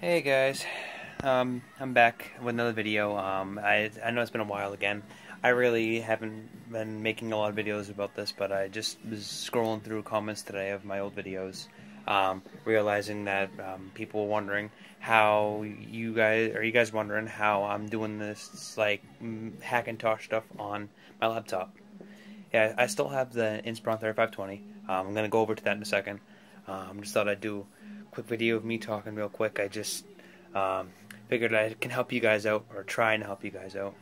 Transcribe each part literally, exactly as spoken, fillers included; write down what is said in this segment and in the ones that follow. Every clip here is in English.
Hey guys, um, I'm back with another video. Um, I, I know it's been a while again. I really haven't been making a lot of videos about this, but I just was scrolling through comments today of my old videos, um, realizing that um, people were wondering how you guys, are you guys wondering how I'm doing this like Hackintosh stuff on my laptop. Yeah, I still have the Inspiron thirty-five twenty. Um, I'm gonna go over to that in a second. Um, just thought I'd do quick video of me talking real quick. I just um, figured I can help you guys out, or try and help you guys out.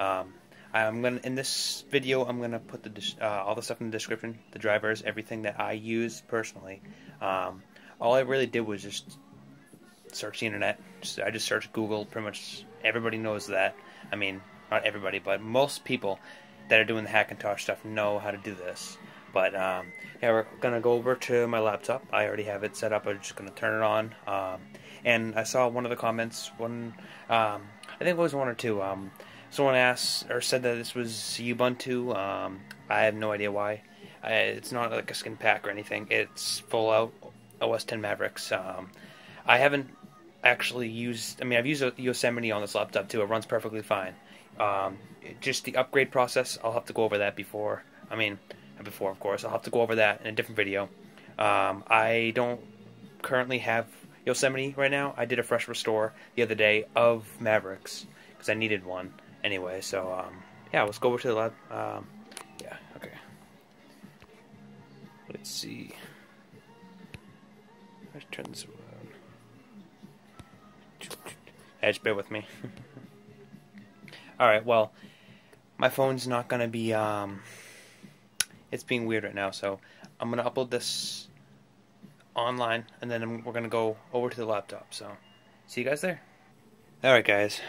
Um, I'm gonna in this video I'm gonna put the uh, all the stuff in the description, the drivers, everything that I use personally. Um, all I really did was just search the internet. Just, I just searched Google. Pretty much everybody knows that. I mean, not everybody, but most people that are doing the Hackintosh stuff know how to do this. But um, yeah, we're gonna go over to my laptop. I already have it set up. I'm just gonna turn it on. Um, and I saw one of the comments. One, um, I think it was one or two. Um, someone asked or said that this was Ubuntu. Um, I have no idea why. I, it's not like a skin pack or anything. It's full out O S X Mavericks. Um, I haven't actually used. I mean, I've used Yosemite on this laptop too. It runs perfectly fine. Um, just the upgrade process. I'll have to go over that before. I mean. before of course I'll have to go over that in a different video. um, I don't currently have Yosemite right now. I did a fresh restore the other day of Mavericks because I needed one anyway, so um, yeah, let's go over to the lab. Um, yeah, okay, let's see, let's turn this around. Yeah, just bear with me. Alright, well, my phone's not gonna be um, it's being weird right now, so I'm going to upload this online, and then I'm, we're going to go over to the laptop, so see you guys there. Alright guys,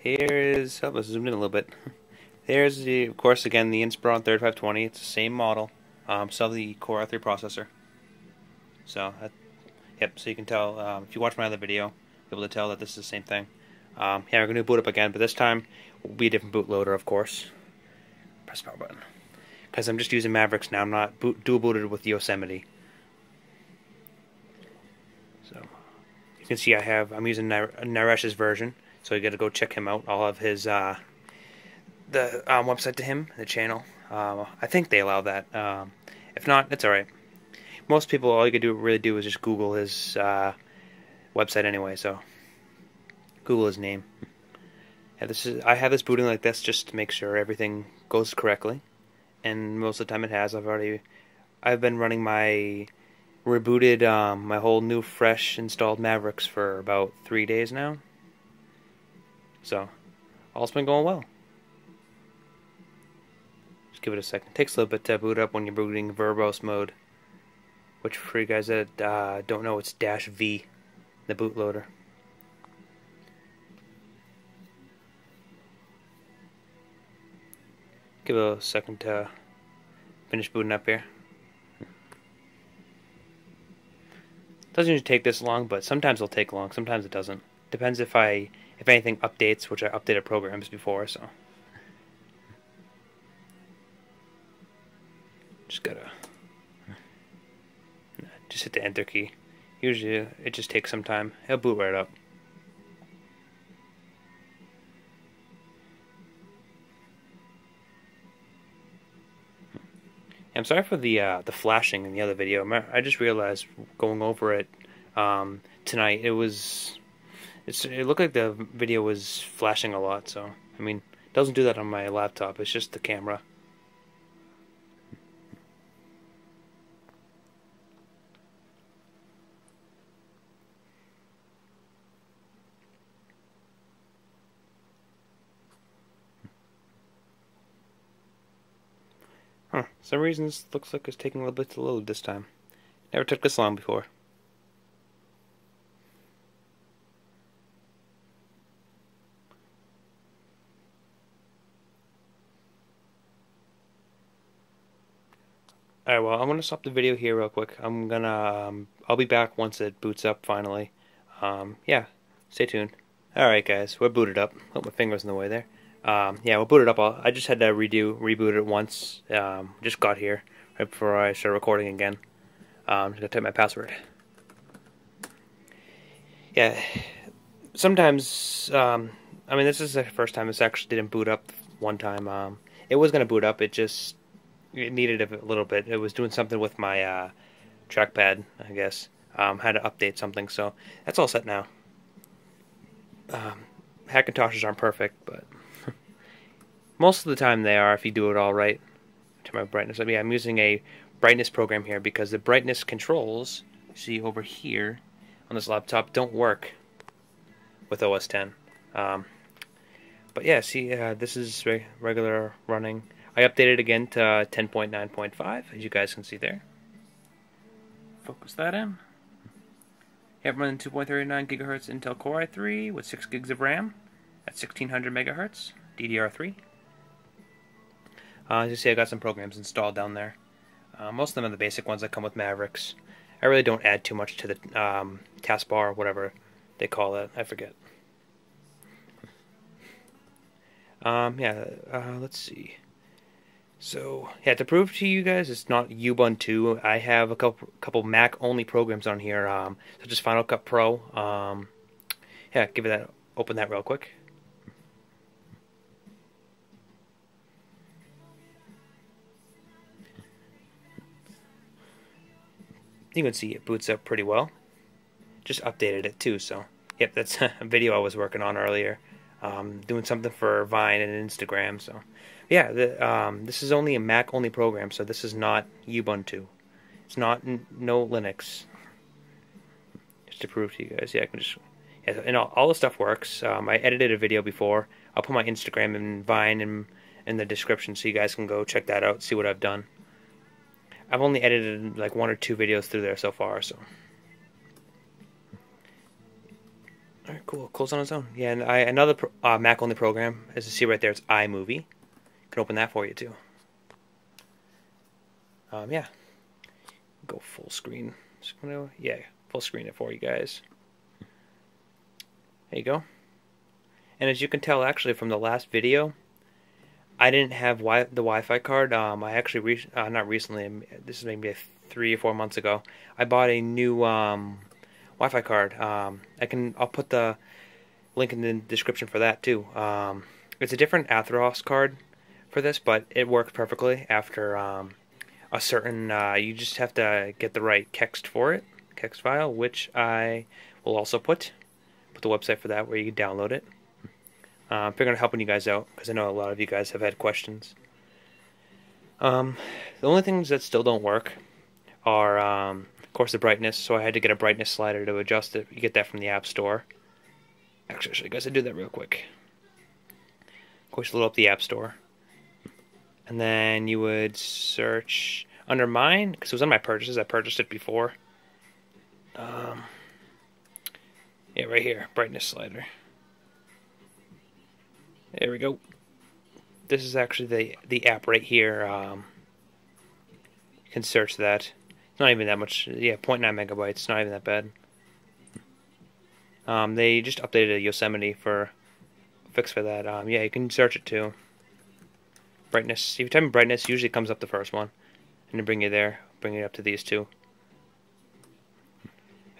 here is, oh, let's zoom in a little bit. Here's, the, of course, again, the Inspiron thirty-five twenty, it's the same model, um, still the Core i three processor. So, that, yep, so you can tell, um, if you watch my other video, you'll be able to tell that this is the same thing. Um, yeah, we're going to boot up again, but this time, will be a different bootloader, of course. Press the power button. Because I'm just using Mavericks now, I'm not boot, dual booted with Yosemite. So you can see I have I'm using Naresh's version, so you got to go check him out. I'll have his uh, the um, website to him, the channel. Um, I think they allow that. Um, if not, it's all right. Most people, all you could do really do is just Google his uh, website anyway. So Google his name. Yeah, this is I have this booting like this just to make sure everything goes correctly. And most of the time it has. I've already, I've been running my rebooted, um, my whole new, fresh installed Mavericks for about three days now. So, all's been going well. Just give it a second. It takes a little bit to boot up when you're booting verbose mode, which for you guys that uh, don't know, it's dash V, the bootloader. Give it a second to finish booting up here. Doesn't usually take this long, but sometimes it'll take long. Sometimes it doesn't. Depends if I, if anything updates, which I updated programs before, so just gotta just hit the enter key. Usually it just takes some time. It'll boot right up. I'm sorry for the uh, the flashing in the other video. I just realized going over it um, tonight. It was it's, it looked like the video was flashing a lot. So I mean, it doesn't do that on my laptop. It's just the camera. Huh, for some reason this looks like it's taking a little bit to load this time. Never took this long before. Alright, well, I'm gonna stop the video here real quick. I'm gonna, um, I'll be back once it boots up finally. Um, yeah, stay tuned. Alright guys, we're booted up. Oh, my finger's in the way there. Um, yeah, we'll boot it up. All. I just had to redo, reboot it once. Um, just got here right before I started recording again. Um, I'm just gonna type my password. Yeah, sometimes, um, I mean, this is the first time this actually didn't boot up one time. Um, it was going to boot up, it just it needed a little bit. It was doing something with my uh, trackpad, I guess. Um, had to update something, so that's all set now. Um, Hackintoshes aren't perfect, but most of the time they are if you do it all right. To my brightness, I mean, I'm using a brightness program here because the brightness controls, see over here on this laptop, don't work with O S X. Um, but yeah, see, uh, this is re regular running. I updated again to ten point nine point five, as you guys can see there. Focus that in. Yep, running two point three nine gigahertz Intel Core i three with six gigs of RAM at sixteen hundred megahertz D D R three. Uh, as you see, I got some programs installed down there. Uh, most of them are the basic ones that come with Mavericks. I really don't add too much to the um, taskbar or whatever they call it. I forget. Um, yeah, uh, let's see. So, yeah, to prove to you guys it's not Ubuntu, I have a couple, couple Mac-only programs on here, um, such as Final Cut Pro. Um, yeah, give it that. Open that real quick. You can see it boots up pretty well. Just updated it too, so yep, that's a video I was working on earlier. Um, doing something for Vine and Instagram, so yeah, the, um, this is only a Mac-only program, so this is not Ubuntu. It's not n no Linux. Just to prove to you guys, yeah, I can just yeah, and all, all the stuff works. Um, I edited a video before. I'll put my Instagram and Vine in, in the description, so you guys can go check that out, see what I've done. I've only edited like one or two videos through there so far, so. Alright, cool. Close on its own. Yeah, and I, another pro, uh, Mac-only program, as you see right there, it's iMovie. Can open that for you, too. Um, yeah. Go full screen. Just gonna, yeah, full screen it for you guys. There you go. And as you can tell, actually, from the last video, I didn't have wi the Wi-Fi card. Um, I actually, re uh, not recently, this is maybe three or four months ago, I bought a new um, Wi-Fi card. Um, I can, I'll put the link in the description for that too. Um, it's a different Atheros card for this, but it worked perfectly after um, a certain, uh, you just have to get the right kext for it, kext file, which I will also put, put the website for that where you can download it. I'm figuring out helping you guys out because I know a lot of you guys have had questions. Um, the only things that still don't work are, um, of course, the brightness. So I had to get a brightness slider to adjust it. You get that from the App Store. Actually, I'll show you guys, I do that real quick. Of course, you load up the App Store, and then you would search under mine because it was on my purchases. I purchased it before. Um, yeah, right here, brightness slider. There we go. This is actually the the app right here. Um, you can search that. It's not even that much. Yeah, zero point nine megabytes. It's not even that bad. Um, they just updated a Yosemite for a fix for that. Um, yeah, you can search it too. Brightness. If you type in brightness, usually comes up the first one, and it bring you there. Bring it up to these two.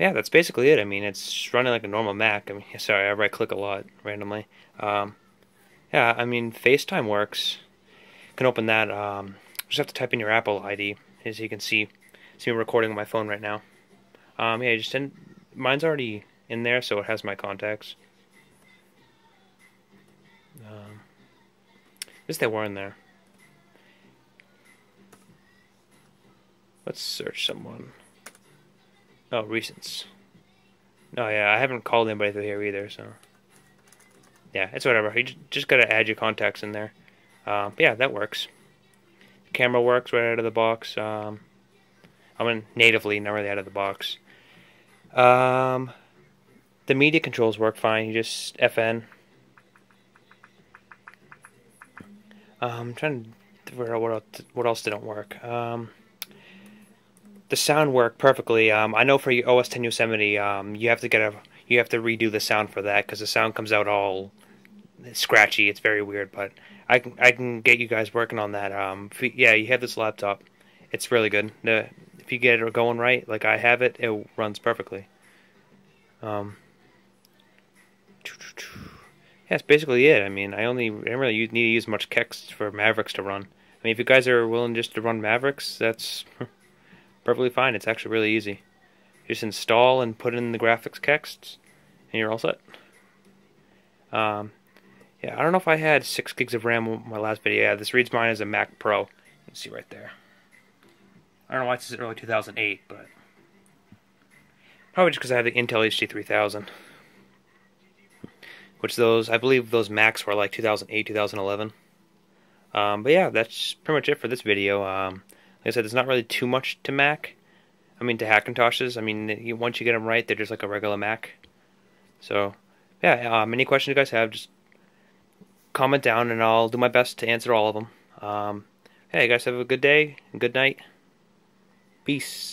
Yeah, that's basically it. I mean, it's running like a normal Mac. I mean, sorry, I right click a lot randomly. Um, Yeah, I mean, FaceTime works. You can open that. Um, just have to type in your Apple I D, as you can see. See me recording on my phone right now. Um, yeah, just in, mine's already in there, so it has my contacts. Um, at least they were in there. Let's search someone. Oh, recents. Oh yeah, I haven't called anybody through here either, so. Yeah, it's whatever. You just gotta add your contacts in there. Um, yeah, that works. The camera works right out of the box. Um, I mean, natively, not really out of the box. Um, the media controls work fine. You just F N. Um, I'm trying to figure out what else, what else didn't work. Um, the sound worked perfectly. Um, I know for O S X Yosemite, um, you have to get a you have to redo the sound for that because the sound comes out all scratchy. It's very weird, but I can I can get you guys working on that. Um, if you, yeah, you have this laptop; it's really good. The, if you get it going right, like I have it, it runs perfectly. Um, that's basically it. I mean, I only I don't really need to use much kexts for Mavericks to run. I mean, if you guys are willing just to run Mavericks, that's perfectly fine. It's actually really easy. You just install and put in the graphics kexts, and you're all set. Um, yeah, I don't know if I had six gigs of RAM in my last video. Yeah, this reads mine as a Mac Pro. You can see right there. I don't know why it says early two thousand eight, but probably just because I had the Intel H D three thousand. Which those, I believe those Macs were like two thousand eight, two thousand eleven. Um, but yeah, that's pretty much it for this video. Um, like I said, there's not really too much to Mac. I mean, to Hackintoshes. I mean, once you get them right, they're just like a regular Mac. So, yeah, um, any questions you guys have, just comment down and I'll do my best to answer all of them. Um, hey, you guys have a good day and good night. Peace.